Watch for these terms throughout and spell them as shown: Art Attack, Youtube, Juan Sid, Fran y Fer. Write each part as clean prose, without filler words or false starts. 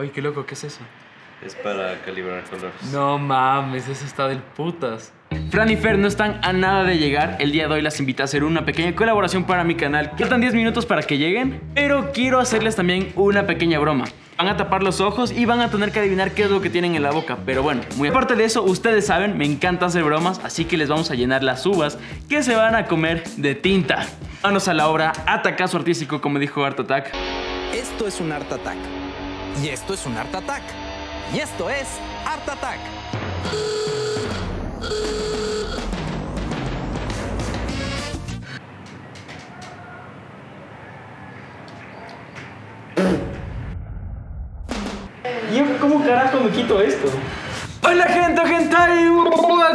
Oye, qué loco, ¿qué es eso? Es para calibrar colores. No mames, eso está del putas. Fran y Fer no están a nada de llegar. El día de hoy las invité a hacer una pequeña colaboración para mi canal. Faltan 10 minutos para que lleguen, pero quiero hacerles también una pequeña broma. Van a tapar los ojos y van a tener que adivinar qué es lo que tienen en la boca. Pero bueno, muy aparte de eso, ustedes saben, me encanta hacer bromas, así que les vamos a llenar las uvas que se van a comer de tinta. Vámonos a la obra, atacazo artístico, como dijo Art Attack. Esto es un Art Attack. Y esto es un Art Attack. Y esto es Art Attack. ¿Y cómo carajo me quito esto? ¡Hola gente, hentai!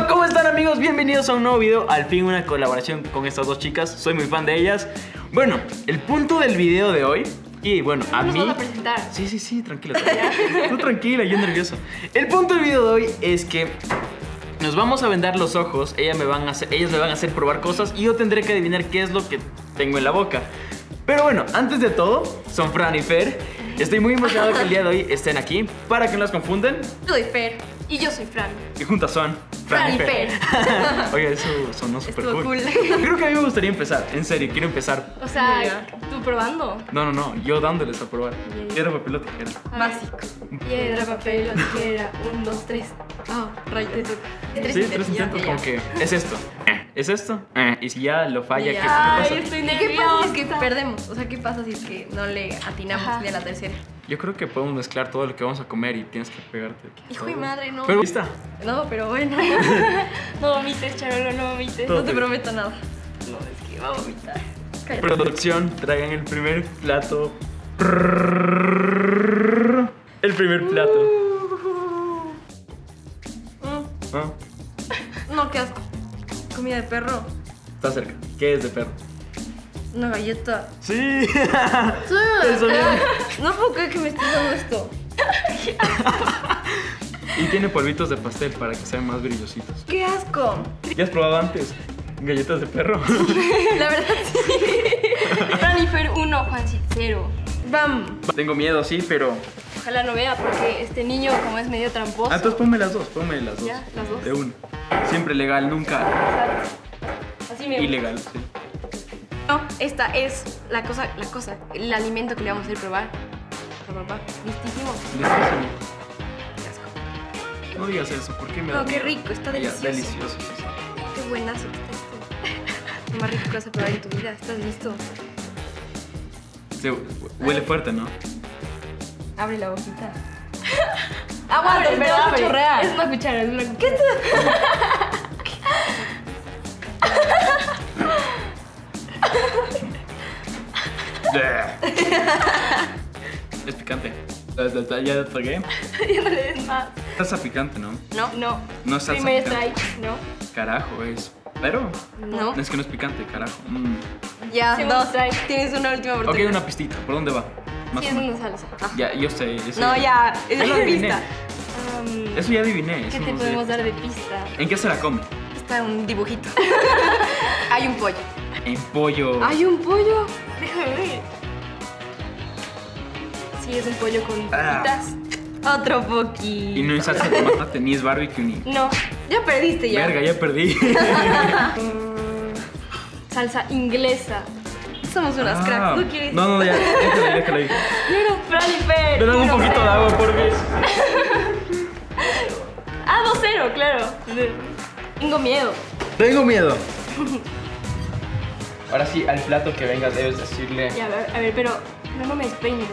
¿Cómo están amigos? Bienvenidos a un nuevo video. Al fin una colaboración con estas dos chicas. Soy muy fan de ellas. Bueno, el punto del video de hoy. Y bueno, a mí... ¿Vamos a presentar? Sí, tranquila. Tú tranquila, yo nervioso. El punto del video de hoy es que nos vamos a vendar los ojos. Ellas me van a hacer probar cosas y yo tendré que adivinar qué es lo que tengo en la boca. Pero bueno, antes de todo, son Fran y Fer. Estoy muy emocionado que el día de hoy estén aquí. Para que no las confunden, yo soy Fer y yo soy Fran. Y juntas son Fran y Fer. Oye, eso sonó súper cool. Creo que a mí me gustaría empezar. En serio, quiero empezar. O sea, ¿tú probando? No, yo dándoles a probar. Piedra, papel o tijera. Básico. Piedra, papel o tijera. 1, 2, 3. Ah, rayo. Sí, 3 intentos. Como que es esto. ¿Es esto? Y si ya lo falla, ¿qué pasa? ¿Qué pasa si es que perdemos? O sea, ¿qué pasa si es que no le atinamos ni a la tercera? Yo creo que podemos mezclar todo lo que vamos a comer y tienes que pegarte aquí. Hijo de madre, no. Pero ¿lista? No, pero bueno. No vomites, Charolo, no vomites. No te prometo nada. No, es que va a vomitar. Cállate. Producción, traigan el primer plato. El primer plato. No, qué asco. Comida de perro. Está cerca. ¿Qué es de perro? Una galleta. ¡Sí! Sí. Eso es. No puedo creer que me estés dando esto. Y tiene polvitos de pastel para que sean más brillositos. ¡Qué asco! ¿Ya has probado antes galletas de perro? La verdad sí. Fran y Fer 1, Juansi 0. ¡Bam! Tengo miedo, sí, pero... Ojalá no vea porque este niño como es medio tramposo. Ah, entonces ponme las dos. Ya, las dos. De una. Siempre legal, nunca. Exacto. Así mismo. Ilegal, sí. No, esta es la cosa, el alimento que le vamos a ir a probar. Papá, listísimo. Qué asco. No digas eso, ¿por qué me da? No, qué rico, está delicioso. Delicioso. Qué buenazo que está esto. Lo más rico que vas a probar en tu vida, ¿estás listo? Sí, huele fuerte, ¿no? Abre la boquita. Aguanta, abre, pero abre. Chorrea. Es una cuchara, es una cuchara. ¿Qué es? Es picante. Ya lo tragué. Ya no le des más. Salsa picante, ¿no? No. No es salsa picante. Primer strike, ¿no? Carajo, es. Pero. No. Es que no es picante, carajo. Ya, dos strikes. Tienes una última oportunidad. Ok, una pistita. ¿Por dónde va? Sí, es una salsa. Ah. Ya, yo sé. No, ya, es una pista. Eso ya adiviné. ¿Qué te podemos dar de pista? ¿En qué se la come? Está un dibujito. Hay un pollo. ¿En pollo? ¿Hay un pollo? Déjame ver. Sí, es un pollo con papitas. Otro poquito. Y no es salsa de tomate, ni es barbecue, ni... No, ya perdiste ya. Verga, ya perdí. Salsa inglesa. Somos unas cracks, ¿tú quieres? No, ya, déjala ahí. Pero Fran y Fer. Pero un poquito de agua, por favor. Ah, 2-0, claro. Tengo miedo. Ahora sí, al plato que venga debes decirle... Ya, a ver, pero no me despeines,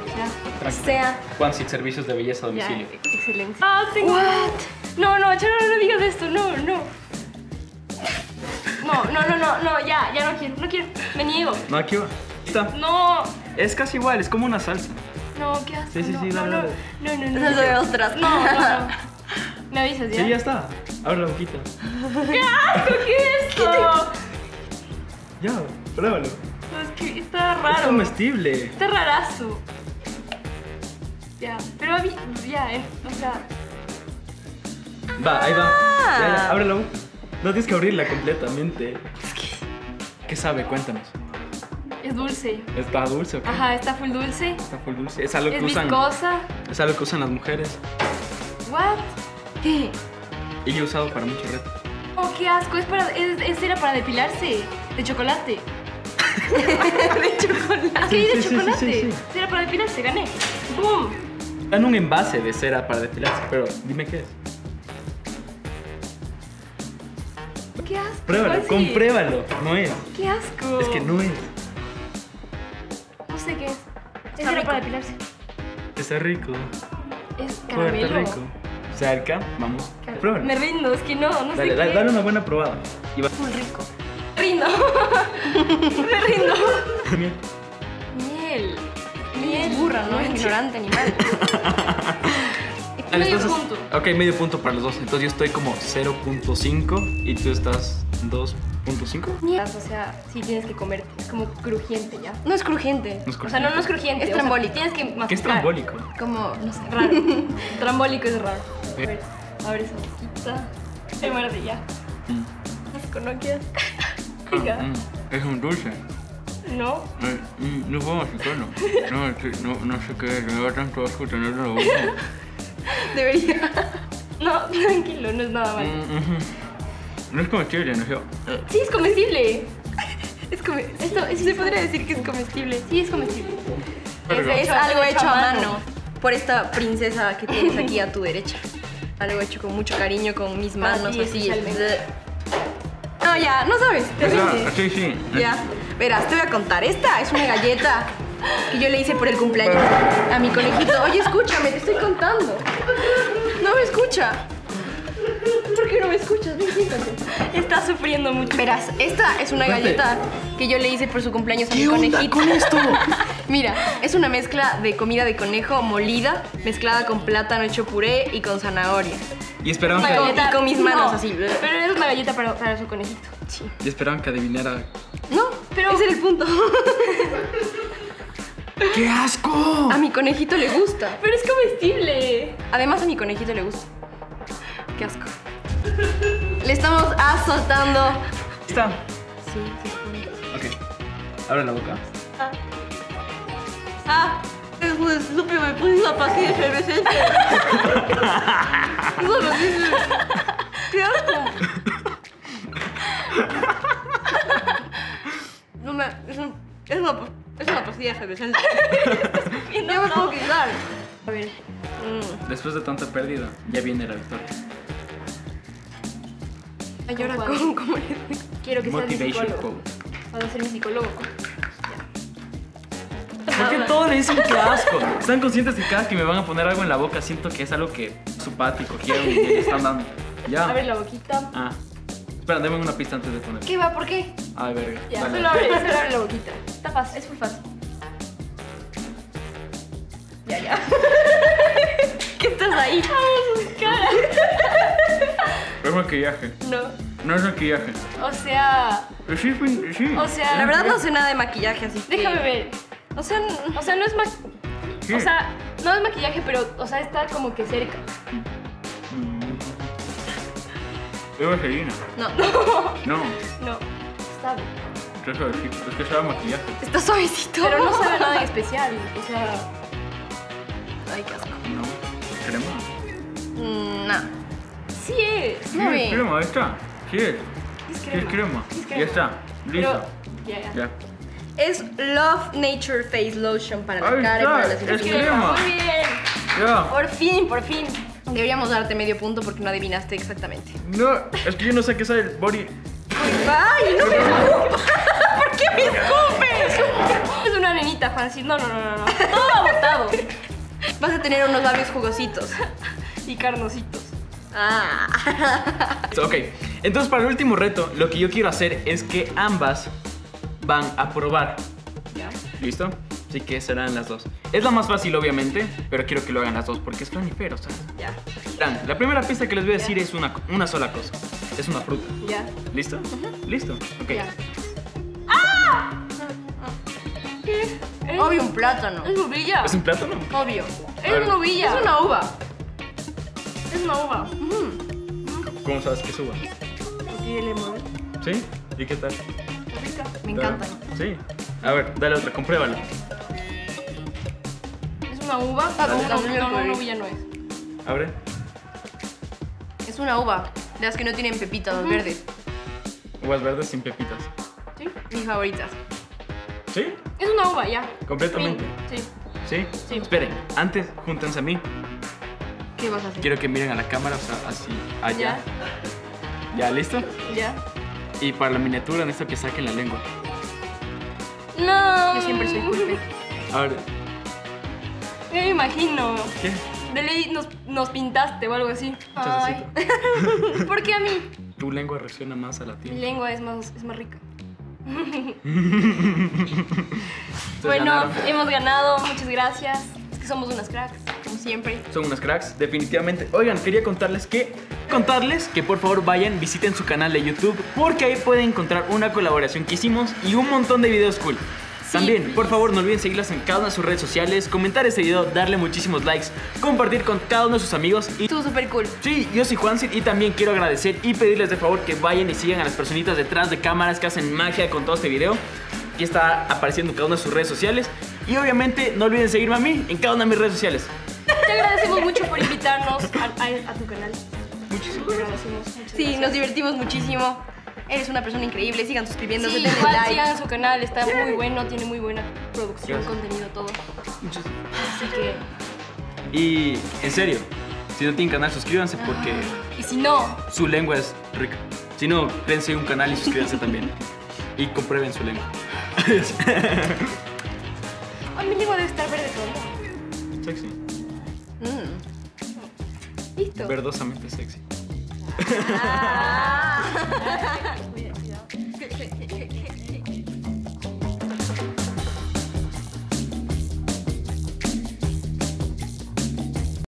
o sea... Juan Sid, servicios de belleza a domicilio. Ya, excelente. Ah, tengo... No, Charo, no digas esto, no. No, ya no quiero, me niego. No, aquí va. ¿Está? No. Es casi igual, es como una salsa. No, ¿qué haces? Sí, no. No soy ostras. No. ¿Me avisas ya? Sí, ya está. Abre la boquita. ¡Qué asco! ¿Qué es esto? Ya, pruébalo. No, es que está raro. Es comestible. Está rarazo. Ya, pero a mí, ya, o sea. Va, ahí va. Ya, ábrelo. No tienes que abrirla completamente. ¿Qué sabe? Cuéntanos. Es dulce. ¿Está dulce o qué? Ajá, está full dulce. Está full dulce. Es algo que usan. Es algo que usan las mujeres. ¿What? ¿Qué? Y yo he usado para muchos retos. Oh, qué asco. Es para, es era para depilarse. De chocolate. De chocolate. Sí, ¿qué? De chocolate. Sí. Era para depilarse. Gané. ¡Bum! Dan un envase de cera para depilarse, pero dime qué es. ¡Qué asco! Pruébalo, compruébalo. No es. ¡Qué asco! Es que no es. No sé qué es. Es cera para depilarse. Está rico. Es caramelo. Está rico. Cerca, vamos. Pruébalo. Me rindo, es que no sé qué. Dale una buena probada. Y va. Muy rico. Rindo. Me rindo. Miel. Miel. Burra, no es ignorante animal. Medio punto. Ok, medio punto para los dos. Entonces yo estoy como 0.5 y tú estás 2.5. O sea, sí tienes que comerte. Es como crujiente ya. No es crujiente. O sea, no es crujiente. Es trambólico. Tienes que masticar. ¿Qué es trambólico? Como, no sé, raro. Trambólico es raro. A ver esa boquita. Se muerde ya. Asco, no quieres. Es un dulce. No. No puedo masticarlo. No sé qué es. Me da tanto asco tenerlo en la boca. Debería. No, tranquilo, no es nada malo. No es comestible, no sé. Sí, es comestible. Se podría decir que es comestible. Sí, es comestible. Es algo hecho a mano por esta princesa que tienes aquí a tu derecha. Algo hecho con mucho cariño, con mis manos, así. No, ya, no sabes. Sí. Ya. Verás, te voy a contar. Esta es una galleta que yo le hice por el cumpleaños a mi conejito. Oye, escúchame, te estoy contando. No me escucha. ¿Por qué no me escuchas? Está sufriendo mucho. Verás, esta es una galleta que yo le hice por su cumpleaños a mi conejito. ¿Qué onda con esto? Mira, es una mezcla de comida de conejo molida, mezclada con plátano hecho puré y con zanahoria. Y esperaban que... Y con mis manos así. Pero es una galleta para su conejito. Sí. Y esperaban que adivinara... No, pero... Ese era el punto. ¡Qué asco! A mi conejito le gusta. Pero es comestible. Además, a mi conejito le gusta. ¡Qué asco! Le estamos azotando. ¿Está? Sí. Ok. Abre la boca. Después de súper me puse una pastilla efervescente. ¡Qué asco! No me... Es una pastilla efervescente. No me puedo quitar. A ver. Después de tanta pérdida, ya viene la victoria. Ay, ahora ¿cómo eres? Quiero que seas mi psicólogo. Vas a ser mi psicólogo. ¿Por qué todos le dicen que asco? Están conscientes de que cada que me van a poner algo en la boca siento que es algo que su pati cogieron y le están dando. Ya. Abre la boquita. Espera, dame una pista antes de poner. ¿Qué va? ¿Por qué? Ay, verga. Ya, solo abre la boquita. Está fácil, es muy fácil. Ya. ¿Qué estás ahí? Ay, sus caras. Es maquillaje. No es maquillaje. O sea... Sí. O sea... La verdad no sé nada de maquillaje, así que... Déjame ver. O sea, no es maquillaje. O sea, no es maquillaje, pero, o sea, está como que cerca. ¿Es vaselina? No. Está bien. Es suavecito, es que sabe maquillaje. Está suavecito. Pero no sabe nada en especial, o sea... Ay, qué asco. No. ¿Crema? No. Sí es. No es crema, esta. Sí es. Es crema. Ya está. Listo. Ya. Es Love Nature Face Lotion para la cara y para las mujeres. Es crema. Muy bien. Yeah. Por fin. Deberíamos darte medio punto porque no adivinaste exactamente. No, es que yo no sé qué es el body. ¡Ay, no me escupas! ¿Por qué me escupes? Es una nenita, Francis. No. Todo botado. Vas a tener unos labios jugositos. Y carnositos. Ok, entonces para el último reto, lo que yo quiero hacer es que ambas van a probar. ¿Ya? ¿Listo? Así que serán las dos. Es la más fácil, obviamente, pero quiero que lo hagan las dos porque es Fran y Fer, ¿sabes? Ya. La primera pista que les voy a decir es una sola cosa. Es una fruta. Ya. ¿Listo? Listo. Ok. Ya. Obvio, un plátano. Es uvilla. ¿Es un plátano? Obvio. Es una uvilla. Es una uva. Es una uva. ¿Cómo sabes que es uva? Porque le mueve. ¿Sí? ¿Y qué tal? Rica. Me encanta. Sí. A ver, dale otra, compruébalo. Es una uva. No, ya no es. Abre. Es una uva. De las que no tienen pepitas, las verdes. Uvas verdes sin pepitas. Sí, mis favoritas. ¿Sí? Es una uva, ya. Completamente. Sí. ¿Sí? Sí. Esperen, antes, júntense a mí. ¿Qué vas a hacer? Quiero que miren a la cámara, o sea, así, allá. ¿Ya? ¿Ya, listo? Ya. Y para la miniatura necesito que saquen la lengua. No. Yo siempre soy culpe. A ver. Yo me imagino. ¿Qué? De ley nos pintaste o algo así. Ay. ¿Por qué a mí? Tu lengua reacciona más a la piel. Mi lengua es más rica. Bueno, hemos ganado, muchas gracias. Es que somos unas cracks, como siempre. Son unas cracks, definitivamente. Oigan, quería contarles que por favor vayan, visiten su canal de YouTube, porque ahí pueden encontrar una colaboración que hicimos y un montón de videos cool. También, por favor, no olviden seguirlas en cada una de sus redes sociales, comentar este video, darle muchísimos likes, compartir con cada uno de sus amigos. Y estuvo súper cool. Sí, yo soy Juan Sid y también quiero agradecer y pedirles de favor que vayan y sigan a las personitas detrás de cámaras que hacen magia con todo este video. Aquí está apareciendo cada una de sus redes sociales. Y obviamente, no olviden seguirme a mí en cada una de mis redes sociales. Te agradecemos mucho por invitarnos a tu canal. Muchísimas gracias. Sí, nos divertimos muchísimo. Eres una persona increíble, sigan suscribiéndose, denle like. Sigan su canal, está muy bueno, tiene muy buena producción, contenido, todo. Así que... Y, en serio, si no tienen canal, suscríbanse porque... Y si no... Su lengua es rica. Si no, créense un canal y suscríbanse también. Y comprueben su lengua. Adiós. Ay, mi lengua debe estar verde todavía. Sexy. Listo. Verdosamente sexy. Ah.